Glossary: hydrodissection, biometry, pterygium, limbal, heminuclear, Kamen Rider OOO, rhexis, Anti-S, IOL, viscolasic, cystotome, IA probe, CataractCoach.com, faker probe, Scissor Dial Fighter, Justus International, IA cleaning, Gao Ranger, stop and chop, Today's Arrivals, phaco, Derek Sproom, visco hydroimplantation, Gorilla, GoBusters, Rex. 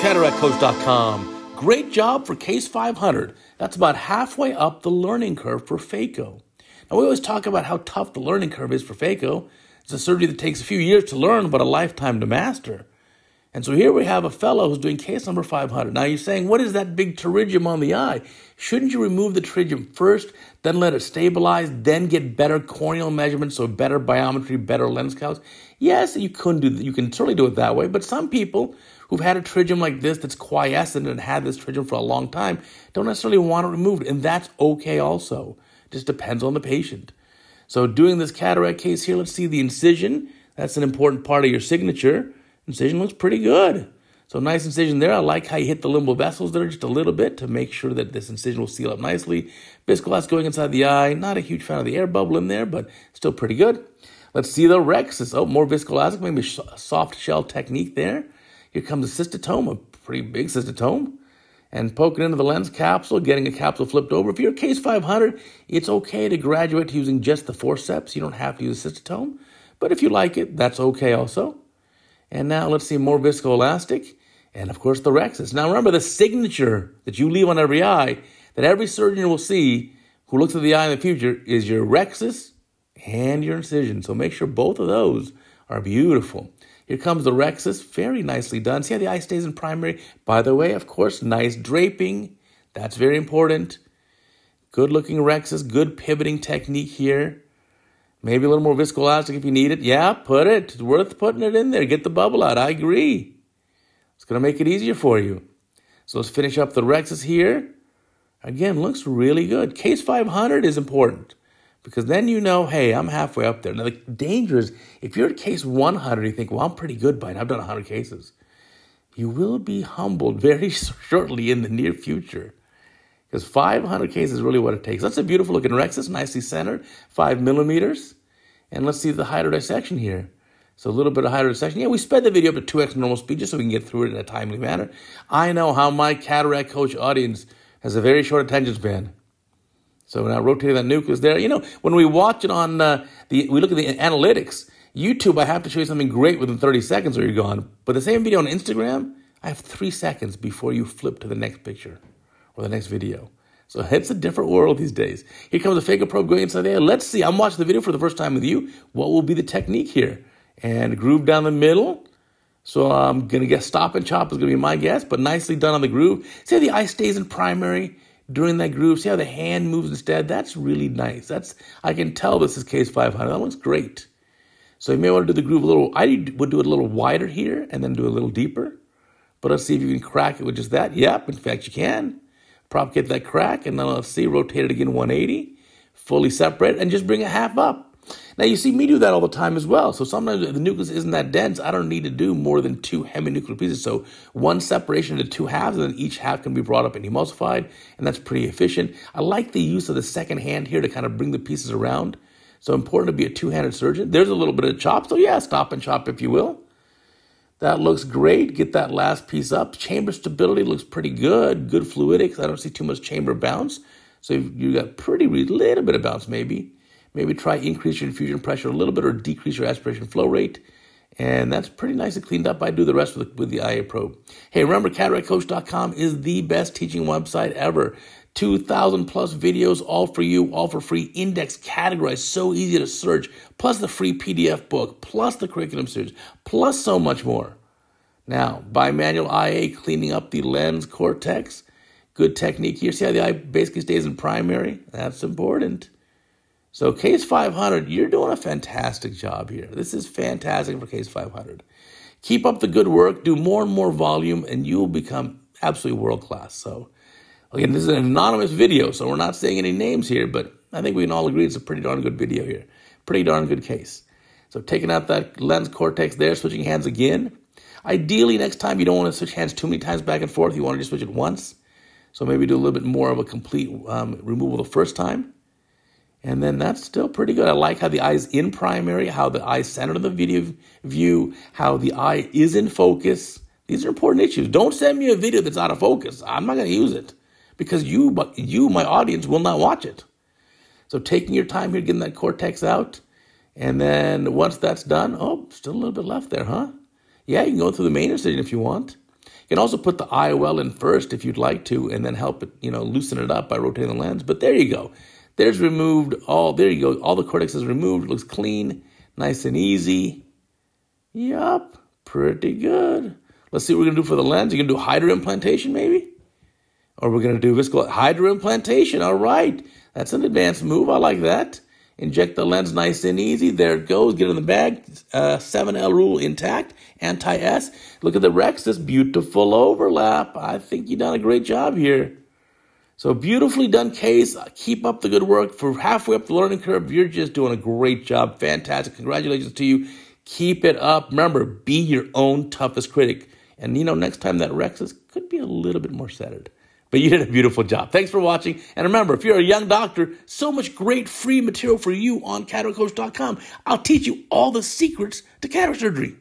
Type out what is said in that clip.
CataractCoach.com. Great job for case 500. That's about halfway up the learning curve for phaco. Now, we always talk about how tough the learning curve is for phaco. It's a surgery that takes a few years to learn, but a lifetime to master. And so here we have a fellow who's doing case number 500. Now, you're saying, what is that big pterygium on the eye? Shouldn't you remove the pterygium first, then let it stabilize, then get better corneal measurements, so better biometry, better lens counts? Yes, you couldn't do that. You can certainly do it that way, but some people who've had a pterygium like this that's quiescent and had this pterygium for a long time don't necessarily want it removed, and that's okay also. Just depends on the patient. So doing this cataract case here, let's see the incision. That's an important part of your signature. Incision looks pretty good. So nice incision there. I like how you hit the limbal vessels there just a little bit to make sure that this incision will seal up nicely. Viscolas going inside the eye. Not a huge fan of the air bubble in there, but still pretty good. Let's see the rhexis. Oh, more viscolasic, maybe soft shell technique there. Here comes the cystotome, a pretty big cystotome. And poking into the lens capsule, getting a capsule flipped over. If you're case 500, it's okay to graduate to using just the forceps. You don't have to use a cystotome. But if you like it, that's okay also. And now let's see more viscoelastic. And, of course, the rhexis. Now, remember the signature that you leave on every eye that every surgeon will see who looks at the eye in the future is your rhexis and your incision. So make sure both of those are beautiful. Here comes the rhexis, very nicely done. See how the eye stays in primary? By the way, of course, nice draping. That's very important. Good-looking rhexis, good pivoting technique here. Maybe a little more viscoelastic if you need it. Yeah, put it. It's worth putting it in there. Get the bubble out. I agree. It's going to make it easier for you. So let's finish up the rhexis here. Again, looks really good. Case 500 is important, because then you know, hey, I'm halfway up there. Now, the danger is if you're at case 100, you think, well, I'm pretty good by now. I've done 100 cases. You will be humbled very shortly in the near future, because 500 cases is really what it takes. That's a beautiful-looking rhexis, nicely centered, 5 millimeters. And let's see the hydrodissection here. So a little bit of hydrodissection. Yeah, we sped the video up to 2x normal speed just so we can get through it in a timely manner. I know how my cataract coach audience has a very short attention span. So now rotating that nucleus there. You know, when we watch it on, we look at the analytics, YouTube, I have to show you something great within 30 seconds or you're gone. But the same video on Instagram, I have 3 seconds before you flip to the next picture or the next video. So it's a different world these days. Here comes a faker probe going inside the eye. Let's see. I'm watching the video for the first time with you. What will be the technique here? And groove down the middle. So I'm going to guess stop and chop is going to be my guess, but nicely done on the groove. See how the eye stays in primary during that groove. See how the hand moves instead? That's really nice. I can tell this is case 500. That one's great. So you may want to do the groove a little. I would do it a little wider here and then do a little deeper. But let's see if you can crack it with just that. Yep, in fact, you can. Propagate that crack, and then let's see, rotate it again 180. Fully separate, and just bring it half up. Now, you see me do that all the time as well. So sometimes if the nucleus isn't that dense, I don't need to do more than 2 heminuclear pieces. So one separation into 2 halves, and then each half can be brought up and emulsified, and that's pretty efficient. I like the use of the second hand here to kind of bring the pieces around. So important to be a two-handed surgeon. There's a little bit of chop, so yeah, stop and chop if you will. That looks great. Get that last piece up. Chamber stability looks pretty good. Good fluidics. I don't see too much chamber bounce. So you got pretty little bit of bounce maybe. Maybe try increase your infusion pressure a little bit or decrease your aspiration flow rate. And that's pretty nicely cleaned up. I do the rest with the IA probe. Hey, remember, CataractCoach.com is the best teaching website ever. 2,000 plus videos, all for you, all for free. Indexed, categorized, so easy to search. Plus the free PDF book, plus the curriculum series, plus so much more. Now, bimanual IA cleaning up the lens cortex. Good technique here. See how the eye basically stays in primary? That's important. So case 500, you're doing a fantastic job here. This is fantastic for case 500. Keep up the good work. Do more and more volume, and you'll become absolutely world-class. So, again, this is an anonymous video, so we're not saying any names here, but I think we can all agree it's a pretty darn good video here. Pretty darn good case. So taking out that lens cortex there, switching hands again. Ideally, next time, you don't want to switch hands too many times back and forth. You want to just switch it once. So maybe do a little bit more of a complete removal the first time. And then that's still pretty good. I like how the eye is in primary, how the eye is centered in the video view, how the eye is in focus. These are important issues. Don't send me a video that's out of focus. I'm not going to use it because you, my audience, will not watch it. So taking your time here, getting that cortex out. And then once that's done, oh, still a little bit left there, huh? Yeah, you can go through the main incision if you want. You can also put the IOL in first if you'd like to, and then help it, loosen it up by rotating the lens. But there you go. There's removed all, there you go. All the cortex is removed. It looks clean, nice and easy. Yup, pretty good. Let's see what we're going to do for the lens. You're going to do hydroimplantation maybe? Or we're going to do visco hydroimplantation. All right. That's an advanced move. I like that. Inject the lens nice and easy. There it goes. Get in the bag. 7L rule intact. Anti-S. Look at the Rex. This beautiful overlap. I think you've done a great job here. So beautifully done case. Keep up the good work. For halfway up the learning curve, you're just doing a great job. Fantastic. Congratulations to you. Keep it up. Remember, be your own toughest critic. And, next time that Rhexis could be a little bit more centered. But you did a beautiful job. Thanks for watching. And remember, if you're a young doctor, so much great free material for you on CataractCoach.com. I'll teach you all the secrets to cataract surgery.